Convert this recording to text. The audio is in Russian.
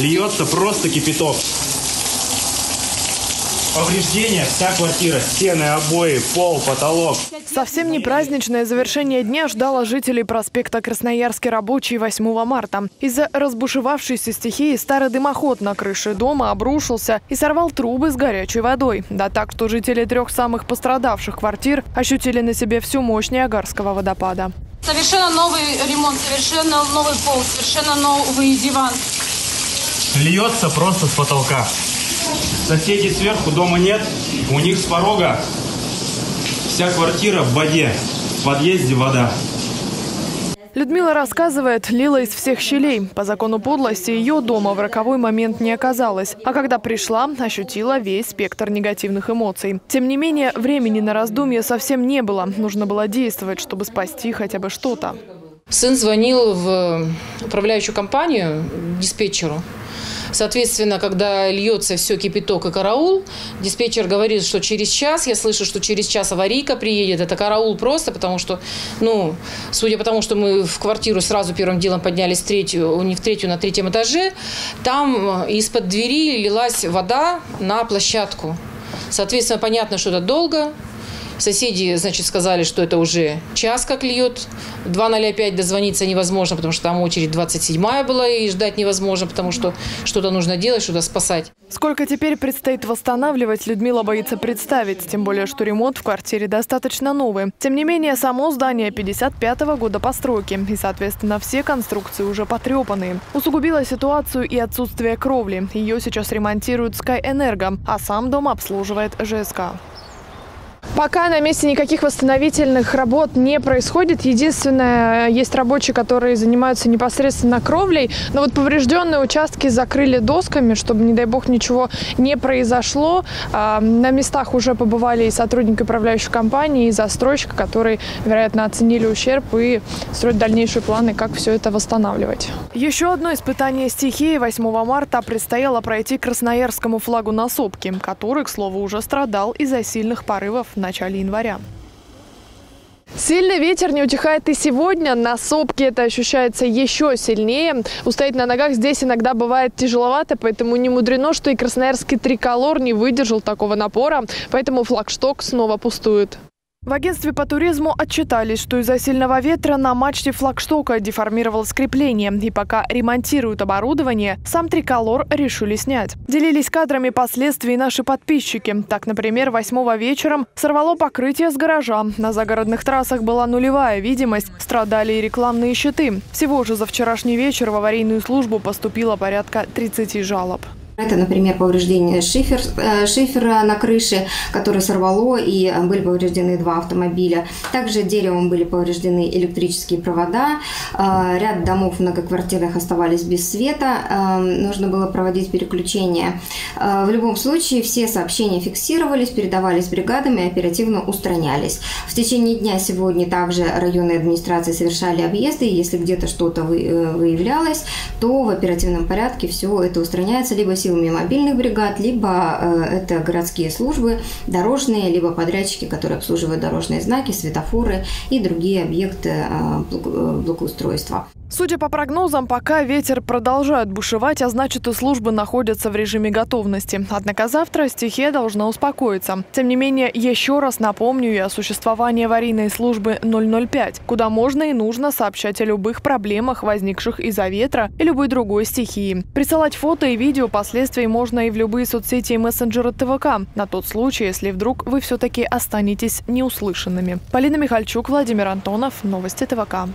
льется просто кипяток. Повреждения, вся квартира, стены, обои, пол, потолок. Совсем не праздничное завершение дня ждало жителей проспекта Красноярский рабочий 8 марта. Из-за разбушевавшейся стихии старый дымоход на крыше дома обрушился и сорвал трубы с горячей водой. Да так, что жители трех самых пострадавших квартир ощутили на себе всю мощь Ниагарского водопада. Совершенно новый ремонт, совершенно новый пол, совершенно новый диван. Льется просто с потолка. Соседей сверху дома нет, у них с порога вся квартира в воде, в подъезде вода. Людмила рассказывает, лила из всех щелей. По закону подлости ее дома в роковой момент не оказалось. А когда пришла, ощутила весь спектр негативных эмоций. Тем не менее, времени на раздумье совсем не было. Нужно было действовать, чтобы спасти хотя бы что-то. Сын звонил в управляющую компанию, диспетчеру. Соответственно, когда льется все кипяток и караул, диспетчер говорит, что через час, я слышу, что через час аварийка приедет. Это караул просто, потому что, ну, судя по тому, что мы в квартиру сразу первым делом поднялись на третьем этаже, там из-под двери лилась вода на площадку. Соответственно, понятно, что это долго. Соседи, значит, сказали, что это уже час как льет. 2:05 дозвониться невозможно, потому что там очередь 27-я была, и ждать невозможно, потому что что-то нужно делать, что-то спасать. Сколько теперь предстоит восстанавливать, Людмила боится представить, тем более, что ремонт в квартире достаточно новый. Тем не менее, само здание 55-го года постройки, и, соответственно, все конструкции уже потрепанные. Усугубило ситуацию и отсутствие кровли. Ее сейчас ремонтируют Sky Energo, а сам дом обслуживает ЖСК. Пока на месте никаких восстановительных работ не происходит. Единственное, есть рабочие, которые занимаются непосредственно кровлей. Но вот поврежденные участки закрыли досками, чтобы, не дай бог, ничего не произошло. На местах уже побывали и сотрудники управляющей компании, и застройщик, которые, вероятно, оценили ущерб и строят дальнейшие планы, как все это восстанавливать. Еще одно испытание стихии 8 марта предстояло пройти красноярскому флагу на Сопке, который, к слову, уже страдал из-за сильных порывов в начале января. Сильный ветер не утихает и сегодня. На Сопке это ощущается еще сильнее. Устоять на ногах здесь иногда бывает тяжеловато, поэтому не мудрено, что и красноярский триколор не выдержал такого напора, поэтому флагшток снова пустует. В агентстве по туризму отчитались, что из-за сильного ветра на мачте флагштока деформировалось крепление. И пока ремонтируют оборудование, сам триколор решили снять. Делились кадрами последствий наши подписчики. Так, например, 8-го вечером сорвало покрытие с гаража. На загородных трассах была нулевая видимость, страдали и рекламные щиты. Всего же за вчерашний вечер в аварийную службу поступило порядка 30 жалоб. Это, например, повреждение шифера на крыше, который сорвало, и были повреждены 2 автомобиля. Также деревом были повреждены электрические провода. Ряд домов многоквартирных оставались без света. Нужно было проводить переключение. В любом случае, все сообщения фиксировались, передавались бригадам и оперативно устранялись. В течение дня сегодня также районные администрации совершали объезды. И если где-то что-то выявлялось, то в оперативном порядке все это устраняется, либо силами мобильных бригад, либо это городские службы, дорожные, либо подрядчики, которые обслуживают дорожные знаки, светофоры и другие объекты благоустройства. Судя по прогнозам, пока ветер продолжает бушевать, а значит, и службы находятся в режиме готовности. Однако завтра стихия должна успокоиться. Тем не менее, еще раз напомню и о существовании аварийной службы 005, куда можно и нужно сообщать о любых проблемах, возникших из-за ветра и любой другой стихии. Присылать фото и видео последствий можно и в любые соцсети и мессенджеры ТВК, на тот случай, если вдруг вы все-таки останетесь неуслышанными. Полина Михальчук, Владимир Антонов, новости ТВК.